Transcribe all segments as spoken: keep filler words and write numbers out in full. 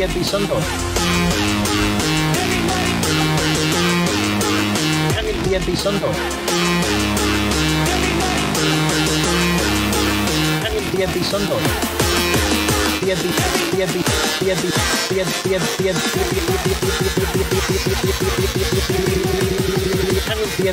Maria Bisonton. Maria Bisonton. Maria Bisonton. Maria Bisonton. Maria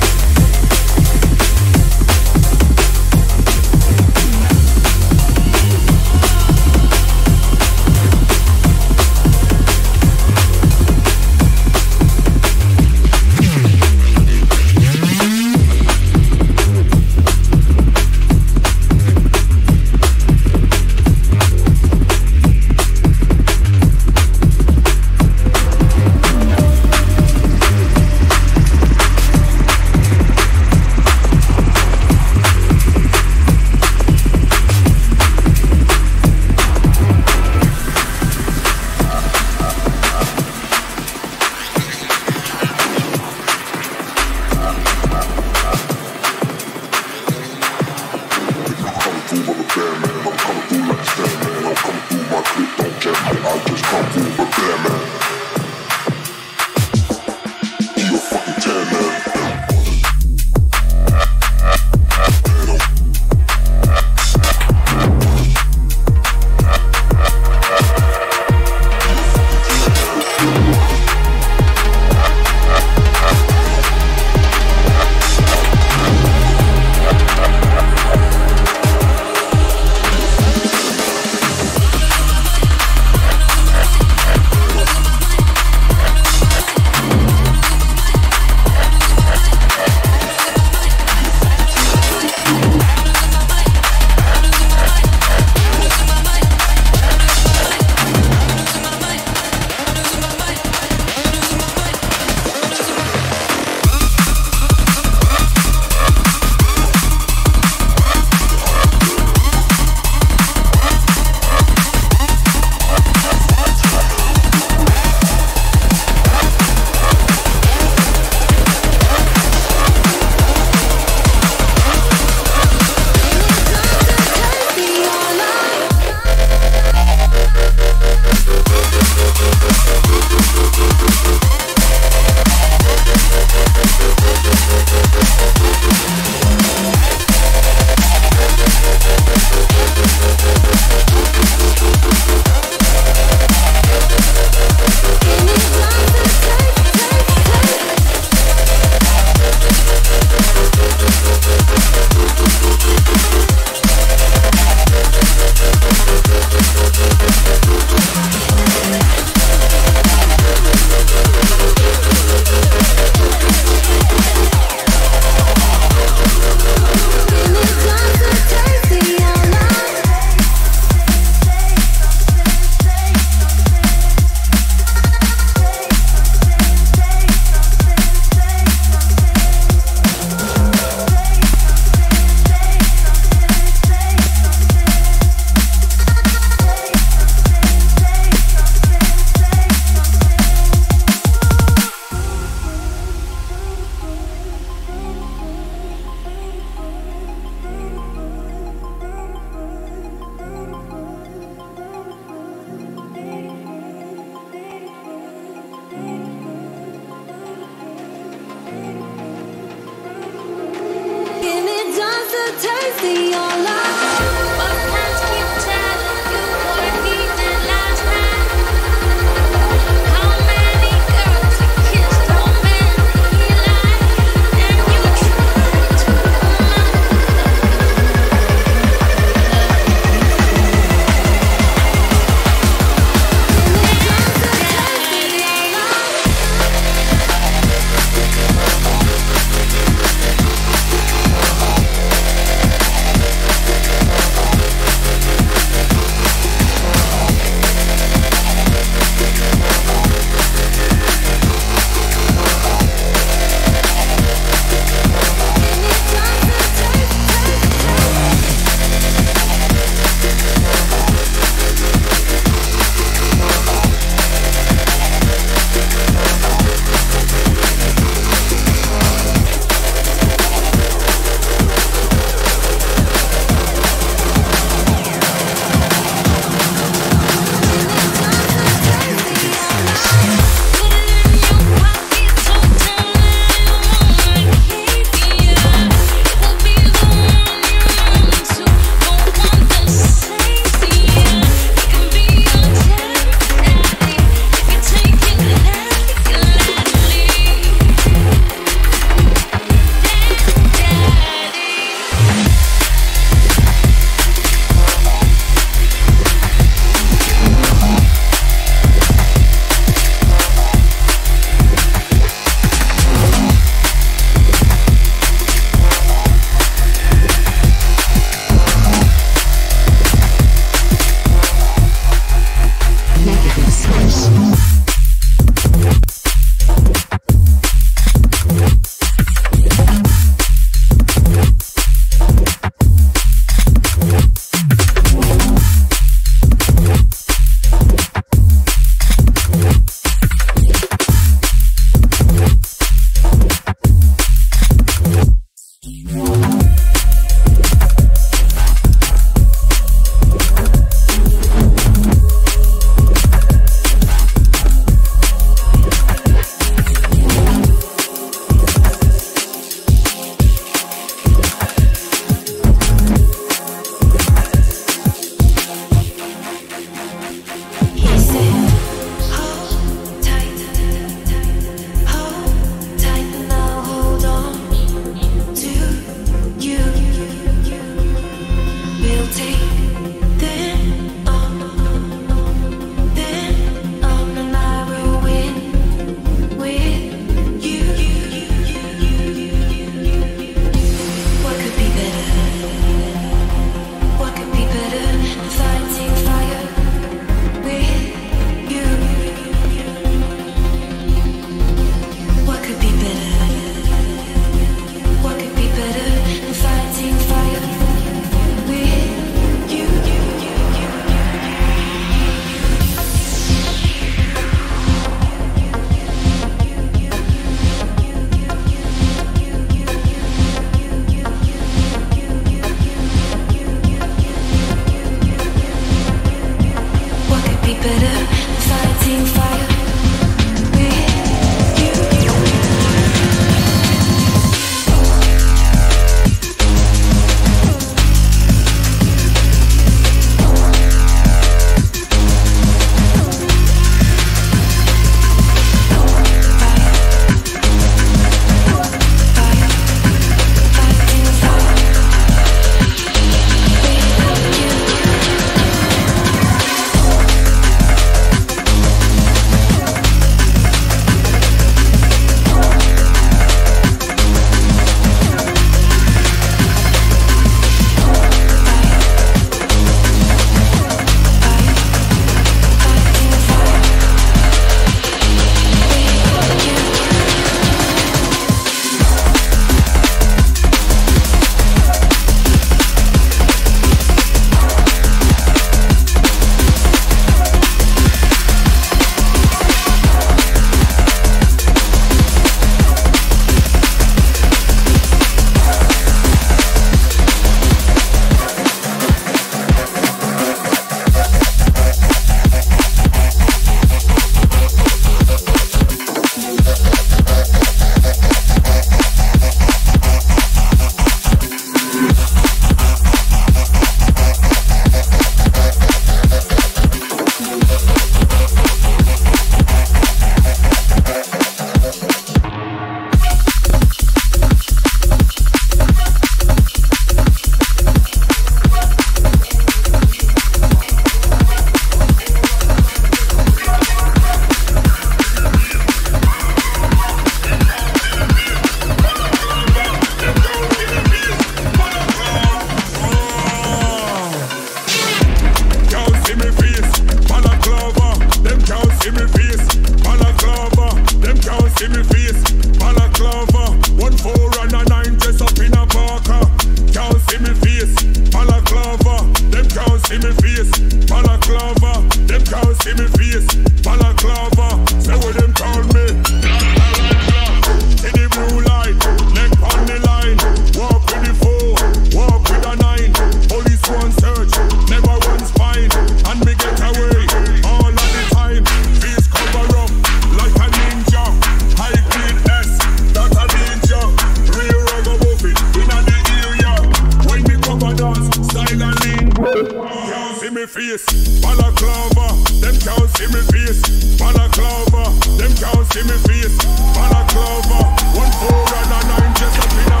me face, balaclava. Them can't see me face, balaclava. Them can't see me face, balaclava. One four and a nine just up in a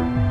You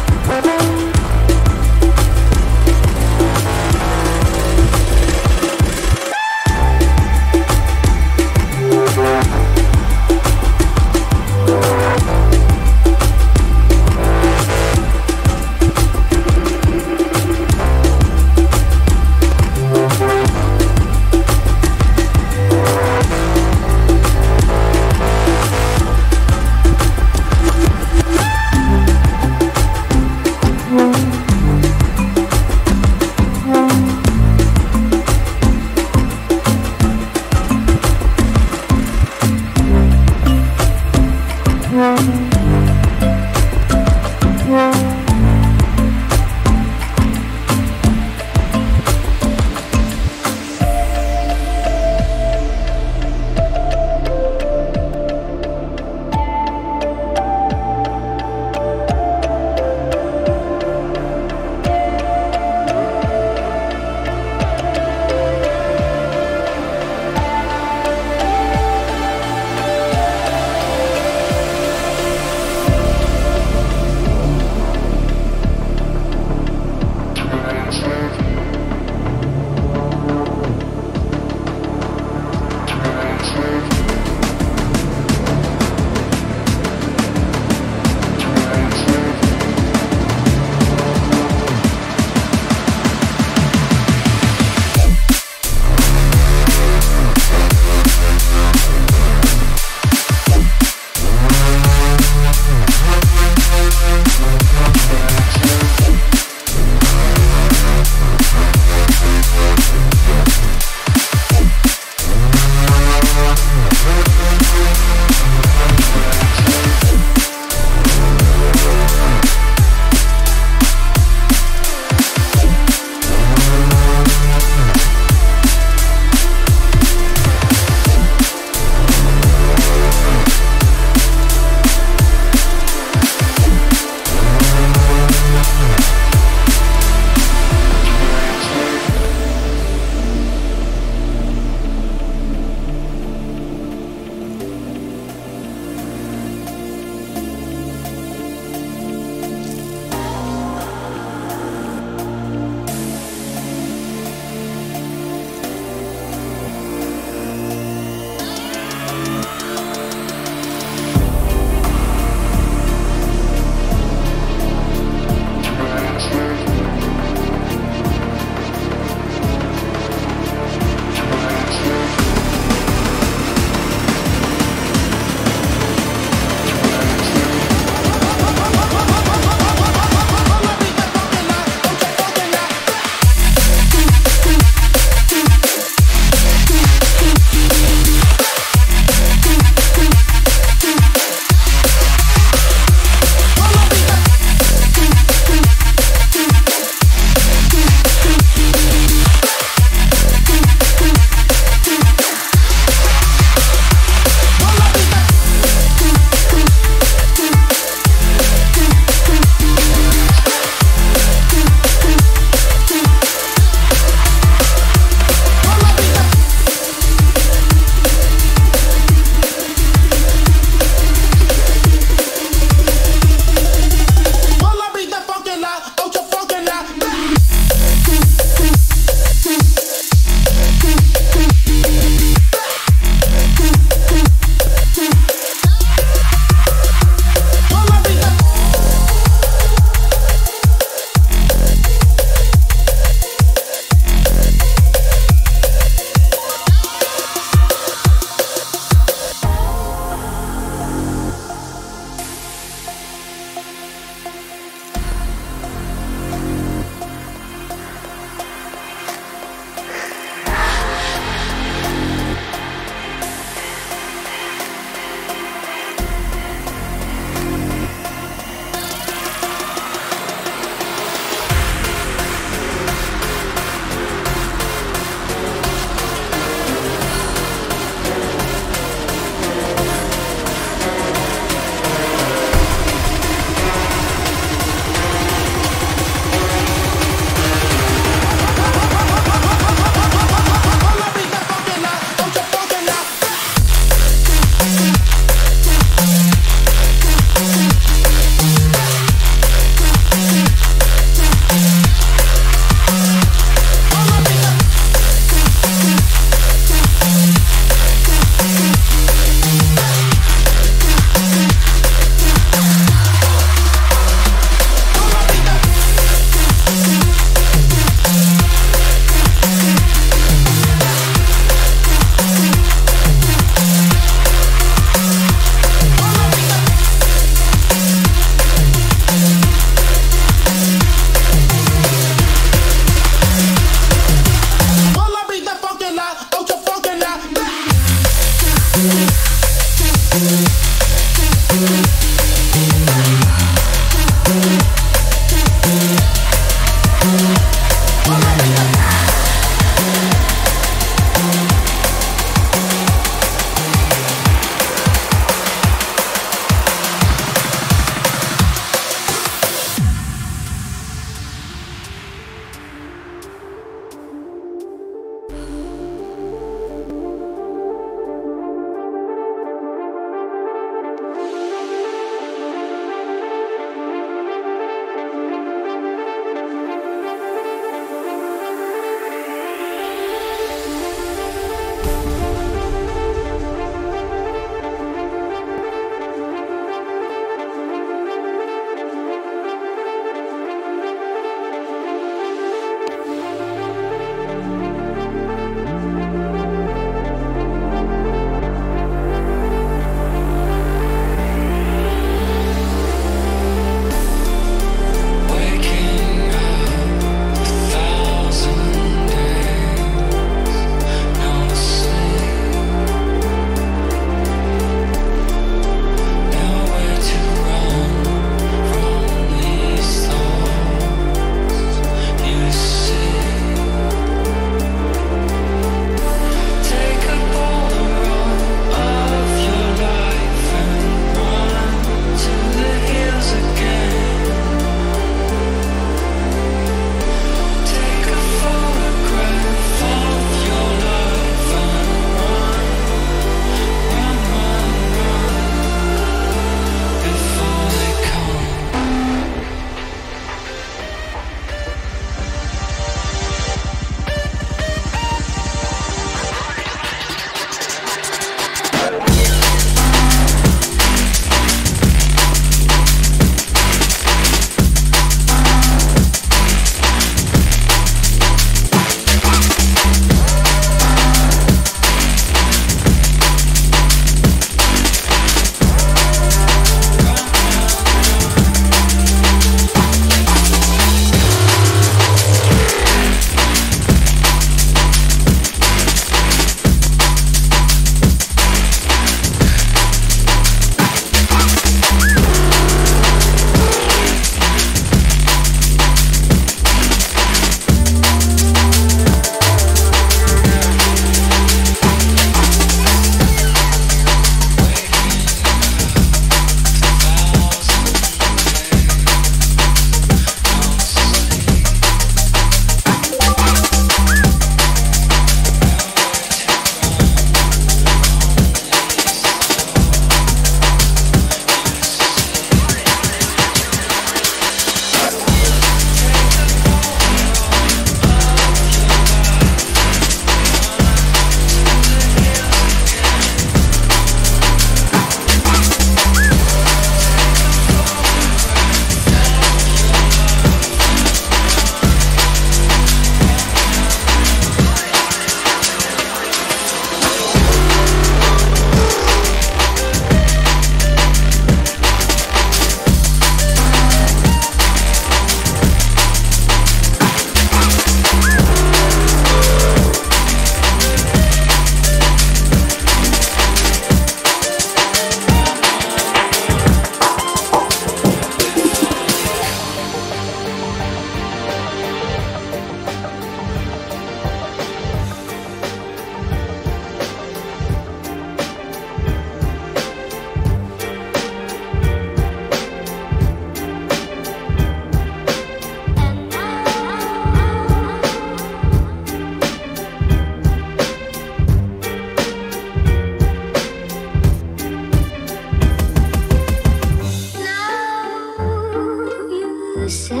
Say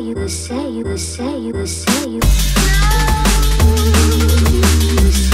you, say you, say you. No, you say